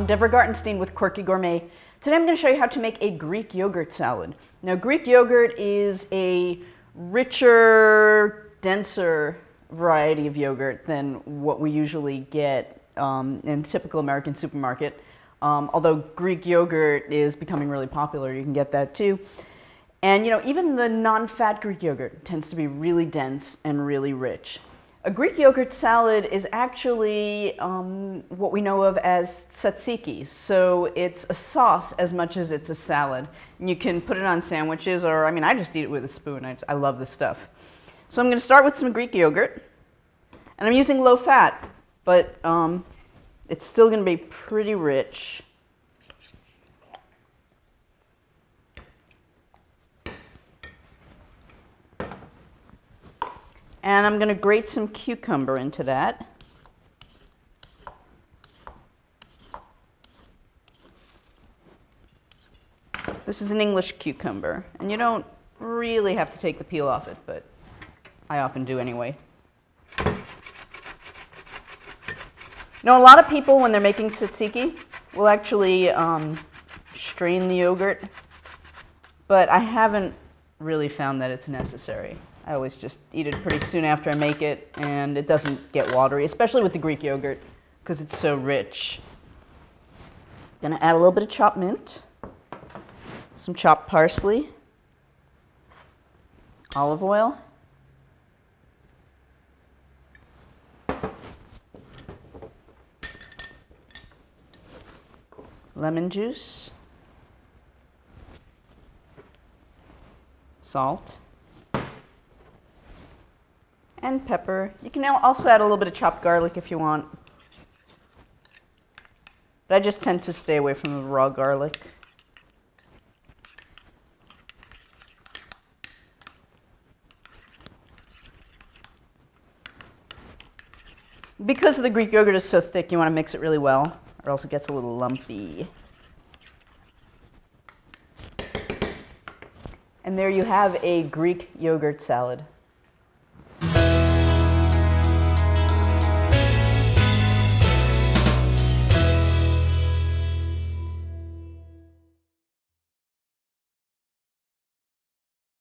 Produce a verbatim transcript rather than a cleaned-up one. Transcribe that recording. I'm Devra Gartenstein with Quirky Gourmet. Today I'm going to show you how to make a Greek yogurt salad. Now, Greek yogurt is a richer, denser variety of yogurt than what we usually get um, in typical American supermarket. Um, although Greek yogurt is becoming really popular, you can get that too. And you know, even the non-fat Greek yogurt tends to be really dense and really rich. A Greek yogurt salad is actually um, what we know of as tzatziki. So it's a sauce as much as it's a salad. And you can put it on sandwiches, or I mean, I just eat it with a spoon. I, I love this stuff. So I'm going to start with some Greek yogurt. And I'm using low fat, but um, it's still going to be pretty rich. And I'm going to grate some cucumber into that. This is an English cucumber, and you don't really have to take the peel off it, but I often do anyway. Now, a lot of people, when they're making tzatziki, will actually um, strain the yogurt, but I haven't really found that it's necessary. I always just eat it pretty soon after I make it, and it doesn't get watery, especially with the Greek yogurt, because it's so rich. Gonna add a little bit of chopped mint, some chopped parsley, olive oil, lemon juice, salt, and pepper. You can now also add a little bit of chopped garlic if you want. But I just tend to stay away from the raw garlic. Because the Greek yogurt is so thick, you want to mix it really well, or else it gets a little lumpy. And there you have a Greek yogurt salad.